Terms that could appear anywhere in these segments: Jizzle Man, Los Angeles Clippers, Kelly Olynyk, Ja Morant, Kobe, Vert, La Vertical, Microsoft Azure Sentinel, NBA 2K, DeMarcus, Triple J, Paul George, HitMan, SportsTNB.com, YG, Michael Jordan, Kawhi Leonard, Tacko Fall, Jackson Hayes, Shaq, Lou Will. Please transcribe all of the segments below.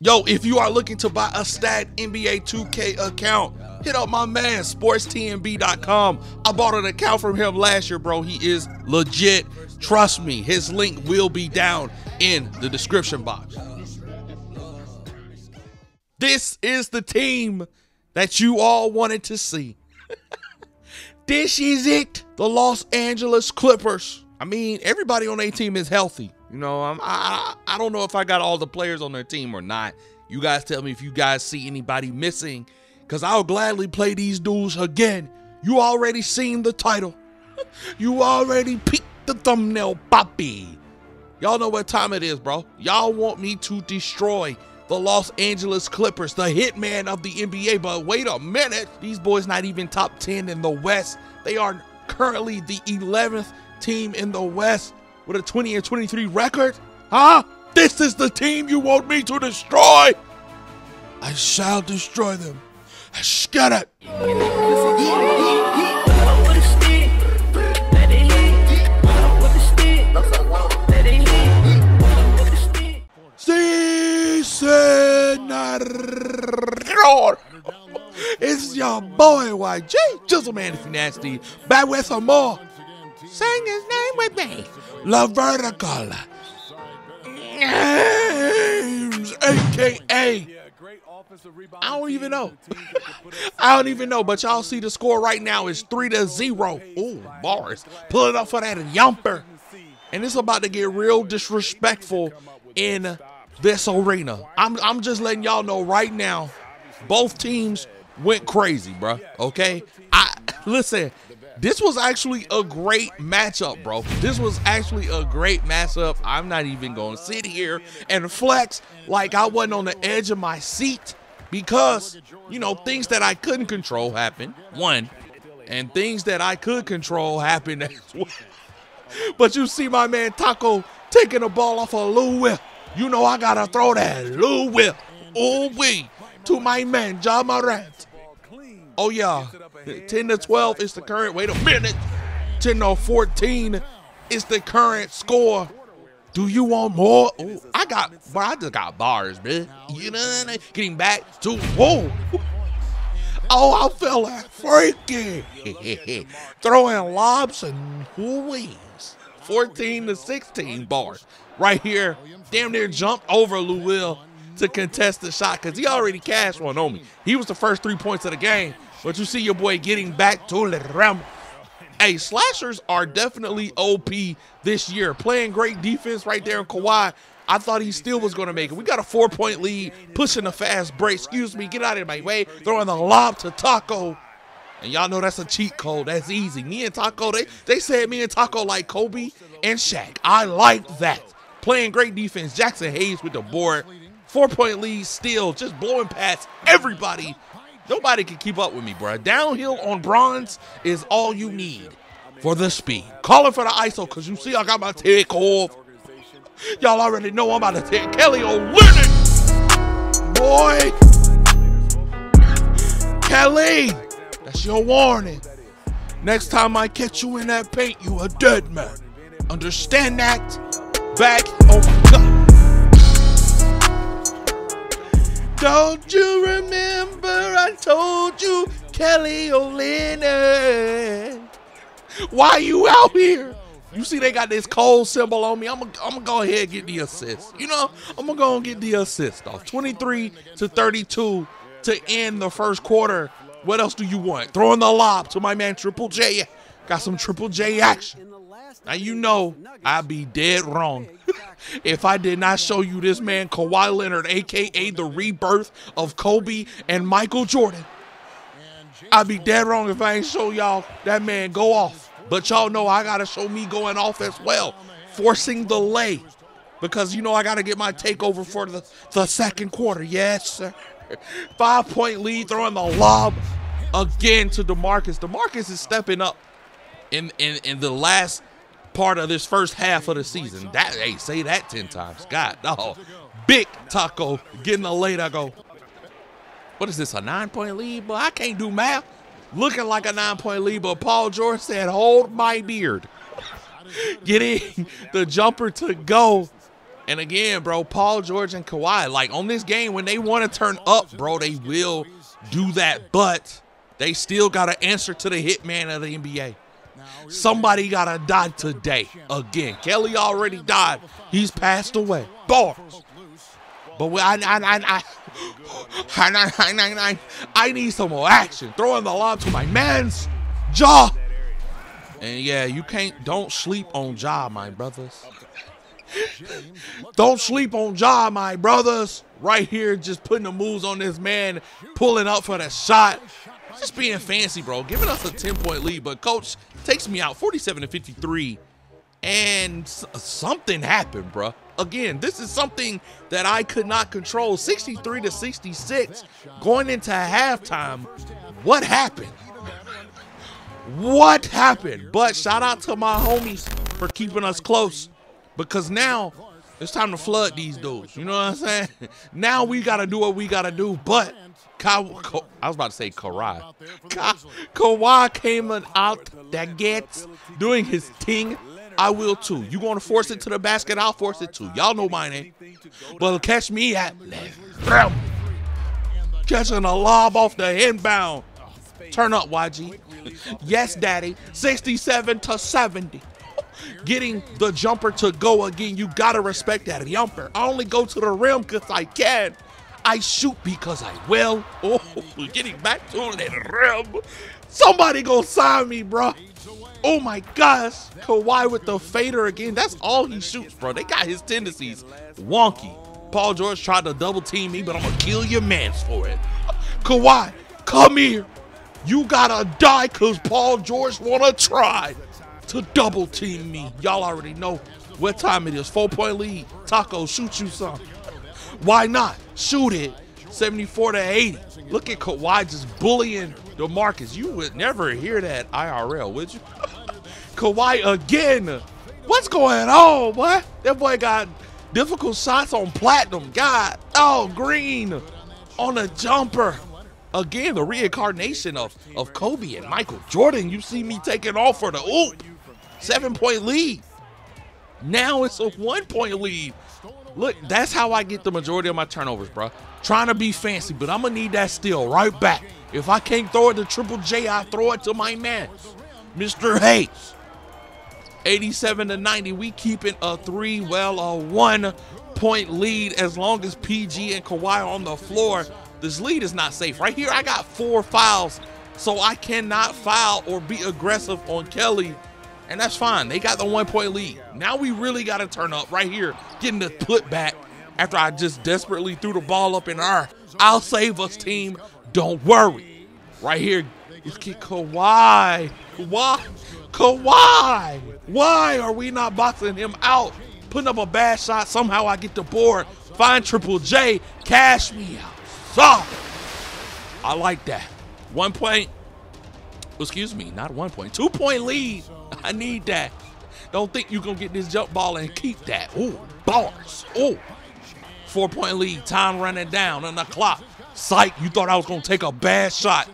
Yo, if you are looking to buy a stat NBA 2K account, hit up my man, SportsTNB.com. I bought an account from him last year, bro. He is legit. Trust me, his link will be down in the description box. This is the team that you all wanted to see. This is it. The Los Angeles Clippers. I mean, everybody on their team is healthy. You know, I don't know if I got all the players on their team or not. You guys tell me if you guys see anybody missing, because I'll gladly play these dudes again. You already seen the title. You already peeked the thumbnail, Poppy. Y'all know what time it is, bro. Y'all want me to destroy the Los Angeles Clippers, the hitman of the NBA. But wait a minute. These boys not even top 10 in the West. They are currently the 11th team in the West with a 20-23 record. Huh? This is the team you want me to destroy. I shall destroy them. Shut up. It's your boy YG, Jizzle Man if you nasty, back with some more. Sing his name with me. La Vertical. Names, a.k.a. I don't even know. I don't even know, but y'all see the score right now is 3-0. Ooh, bars. Pull it up for that yumper. And it's about to get real disrespectful in this arena. I'm just letting y'all know right now, both teams went crazy, bro. Okay? Listen, this was actually a great matchup, bro. This was actually a great matchup. I'm not even going to sit here and flex like I wasn't on the edge of my seat because, you know, things that I couldn't control happened, one, and things that I could control happened as well. But you see my man Taco taking the ball off of Lou Will. You know I got to throw that Lou Will, ooh-wee, to my man Ja Morant. Oh, yeah, 10-12 is the current, wait a minute, 10-14 is the current score. Do you want more? Ooh, I just got bars, man. You know what I mean? Getting back to, whoa. Oh, I feel like freaky. Throwing lobs and whoos. 14-16 bars right here. Damn near jumped over Lou Will to contest the shot because he already cashed one on me. He was the first 3 points of the game. But you see your boy getting back to the rim. Hey, slashers are definitely OP this year. Playing great defense right there in Kawhi. I thought he still was going to make it. We got a 4-point lead, pushing the fast break. Excuse me, get out of my way. Throwing the lob to Taco. And y'all know that's a cheat code. That's easy. Me and Taco, they said me and Taco like Kobe and Shaq. I like that. Playing great defense. Jackson Hayes with the board. 4-point lead still. Just blowing past everybody. Nobody can keep up with me, bro. Downhill on bronze is all you need for the speed. Calling for the ISO because you see I got my take off. Y'all already know I'm about to take Kelly Olynyk. Boy. Kelly, that's your warning. Next time I catch you in that paint, you a dead man. Understand that? Back. Oh, my God. Don't you remember I told you, Kelly Olynyk? Why you out here? You see they got this cold symbol on me. I'm gonna go ahead and get the assist. You know, I'm gonna go and get the assist off. 23-32 to end the first quarter. What else do you want? Throwing the lob to my man Triple J. Got some Triple J action. Now you know I'd be dead wrong if I did not show you this man Kawhi Leonard, a.k.a. the rebirth of Kobe and Michael Jordan. I'd be dead wrong if I ain't show y'all that man go off. But y'all know I got to show me going off as well, forcing the lay, because you know I got to get my takeover for the second quarter. Yes, sir. 5-point lead, throwing the lob again to DeMarcus. DeMarcus is stepping up in the last part of this first half of the season. That, hey, say that 10 times. God, dog. Big Taco getting a late go. What is this, a 9-point lead? But I can't do math. Looking like a 9-point lead, but Paul George said, hold my beard. Getting the jumper to go. And again, bro, Paul George and Kawhi, like on this game, when they want to turn up, bro, they will do that. But they still got to answer to the hitman of the NBA. Somebody got to die today. Again, Kelly already died. He's passed away. Bars. But I need some more action. Throwing the lob to my man's jaw. And yeah, you can't, don't sleep on Ja, my brothers. Don't sleep on Ja, my brothers. Right here, just putting the moves on this man, pulling up for the shot. Just being fancy, bro. Giving us a 10-point lead, but coach takes me out 47-53. And something happened, bro. Again, this is something that I could not control. 63-66 going into halftime. What happened? What happened? But shout out to my homies for keeping us close, because now it's time to flood these dudes. You know what I'm saying? Now we got to do what we got to do. But Kawhi came out that gets doing his thing. I will too. You going to force it to the basket? I'll force it too. Y'all know my name. But catch me at left. Catching a lob off the inbound. Turn up, YG. Yes, daddy. 67-70. Getting the jumper to go again. You got to respect that jumper. I only go to the rim because I can. I shoot because I will. Oh, getting back to the rim. Somebody go sign me, bro. Oh, my gosh. Kawhi with the fader again. That's all he shoots, bro. They got his tendencies wonky. Paul George tried to double team me, but I'm going to kill your mans for it. Kawhi, come here. You gotta die because Paul George wanna try to double team me. Y'all already know what time it is. 4-point lead. Taco, shoot you some. Why not? Shoot it. 74-80. Look at Kawhi just bullying DeMarcus. You would never hear that IRL, would you? Kawhi again. What's going on, boy? That boy got difficult shots on platinum. God, oh, Green on a jumper. Again, the reincarnation of Kobe and Michael Jordan. You see me taking off for the oop. 7-point lead. Now it's a 1-point lead. Look, that's how I get the majority of my turnovers, bro. Trying to be fancy, but I'm going to need that steal right back. If I can't throw it to Triple J, I throw it to my man, Mr. Hayes. 87-90. We keeping a 3, well, a 1-point lead as long as PG and Kawhi are on the floor. This lead is not safe. Right here, I got 4 fouls, so I cannot foul or be aggressive on Kelly, and that's fine. They got the 1-point lead. Now we really got to turn up right here, getting the put back after I just desperately threw the ball up in our I'll save us team. Don't worry. Right here, let's get Kawhi. Kawhi. Why are we not boxing him out? Putting up a bad shot. Somehow I get the board. Find Triple J. Cash me out. Oh, I like that. 1 point, excuse me, not 1 point, 2-point lead. I need that. Don't think you're going to get this jump ball and keep that. Ooh, bars. Ooh, 4-point lead, time running down on the clock. Psych, you thought I was going to take a bad shot.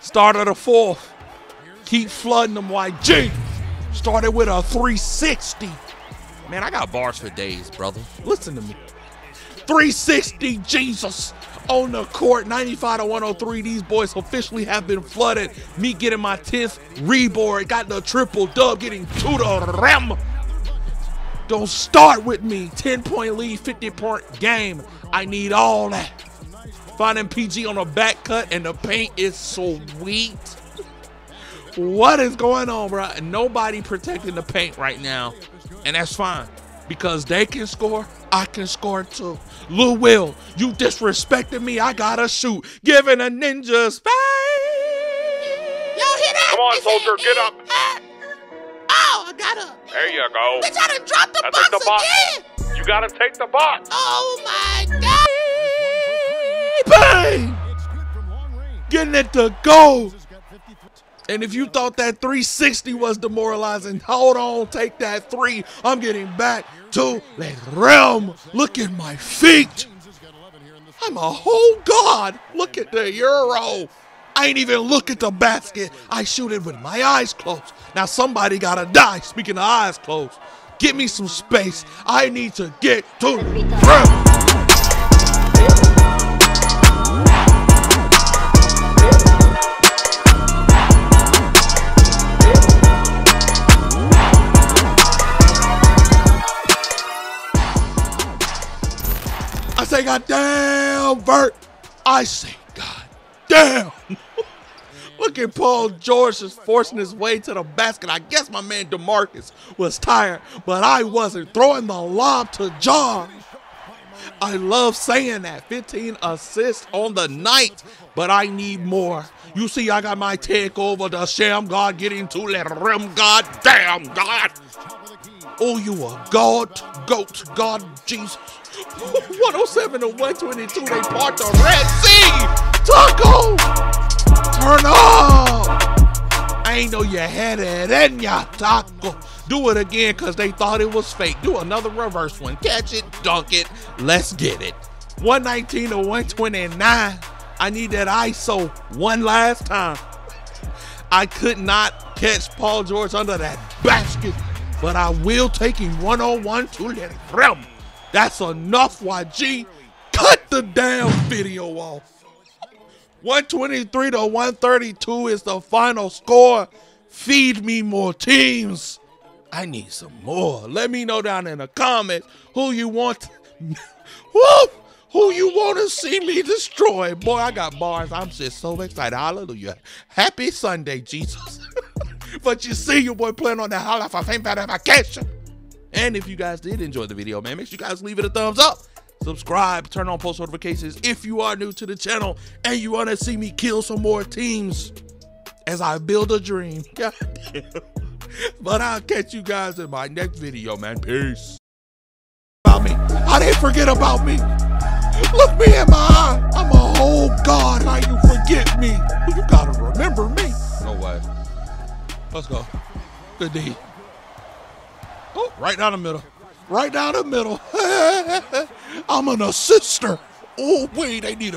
Start of the 4th. Keep flooding them, YG. Started with a 360. Man, I got bars for days, brother. Listen to me. 360 Jesus on the court. 95-103. These boys officially have been flooded. Me getting my 10th reboard. Got the triple dub, getting to the rim. Don't start with me. 10-point lead, 50-point game. I need all that. Finding PG on a back cut, and the paint is sweet. What is going on, bro? Nobody protecting the paint right now, and that's fine. Because they can score, I can score too. Lou Will, you disrespected me, I gotta shoot. Giving a ninja space. Yo, hit that. Come on, soldier, get up. Oh, I gotta. There you go. They try to drop the box again. You gotta take the box. Oh my God. Bang. Getting it to go. And if you thought that 360 was demoralizing, hold on, take that 3. I'm getting back to the realm. Look at my feet. I'm a whole god. Look at the euro. I ain't even look at the basket. I shoot it with my eyes closed. Now somebody gotta die. Speaking of eyes closed, Give me some space. I need to get to the ground. I say, God damn, Vert. I say, God damn. Look at Paul George just forcing his way to the basket. I guess my man DeMarcus was tired, but I wasn't. Throwing the lob to Ja. I love saying that. 15 assists on the night, but I need more. You see, I got my take over the sham god, getting to the rim. God damn, God. Oh, you a god, goat, God, Jesus. 107 to 122, they part the Red Sea. Taco. Turn up! I ain't know you had it in ya, Taco. Do it again because they thought it was fake. Do another reverse one. Catch it, dunk it. Let's get it. 119 to 129. I need that ISO one last time. I could not catch Paul George under that basket, but I will take him one-on-one to the rim. That's enough, YG. Cut the damn video off. 123 to 132 is the final score. Feed me more teams. I need some more. Let me know down in the comments who you want. Who you want to see me destroy. Boy, I got bars. I'm just so excited. Hallelujah. Happy Sunday, Jesus. But you see your boy playing on that holla for fame vacation. And if you guys did enjoy the video, man, make sure you guys leave it a thumbs up. Subscribe, turn on post notifications if you are new to the channel and you want to see me kill some more teams as I build a dream. God damn. But I'll catch you guys in my next video, man. Peace. About me. I didn't forget about me. Look me in my eye. I'm a whole god. How you forget me? You gotta remember me. No way. Let's go. Good D. Oh, right down the middle. Right down the middle. I'm an assister. Oh, wait, they need a